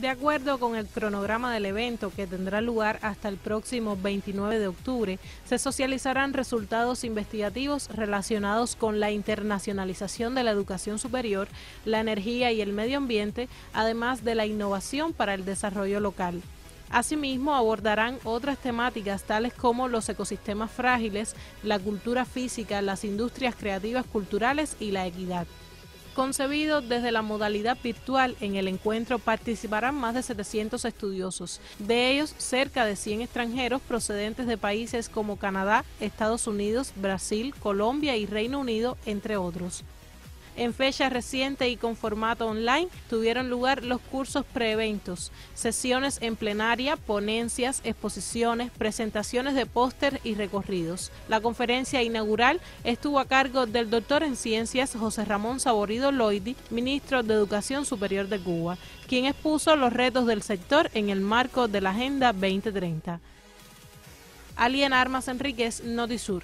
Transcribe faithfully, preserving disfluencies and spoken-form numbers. De acuerdo con el cronograma del evento, que tendrá lugar hasta el próximo veintinueve de octubre, se socializarán resultados investigativos relacionados con la internacionalización de la educación superior, la energía y el medio ambiente, además de la innovación para el desarrollo local. Asimismo, abordarán otras temáticas tales como los ecosistemas frágiles, la cultura física, las industrias creativas culturales y la equidad. Concebido desde la modalidad virtual, en el encuentro participarán más de setecientos estudiosos, de ellos cerca de cien extranjeros procedentes de países como Canadá, Estados Unidos, Brasil, Colombia y Reino Unido, entre otros. En fecha reciente y con formato online tuvieron lugar los cursos preeventos, sesiones en plenaria, ponencias, exposiciones, presentaciones de póster y recorridos. La conferencia inaugural estuvo a cargo del doctor en ciencias José Ramón Saborido Loidi, ministro de Educación Superior de Cuba, quien expuso los retos del sector en el marco de la Agenda veinte treinta. Alién Armas Enríquez, Notisur.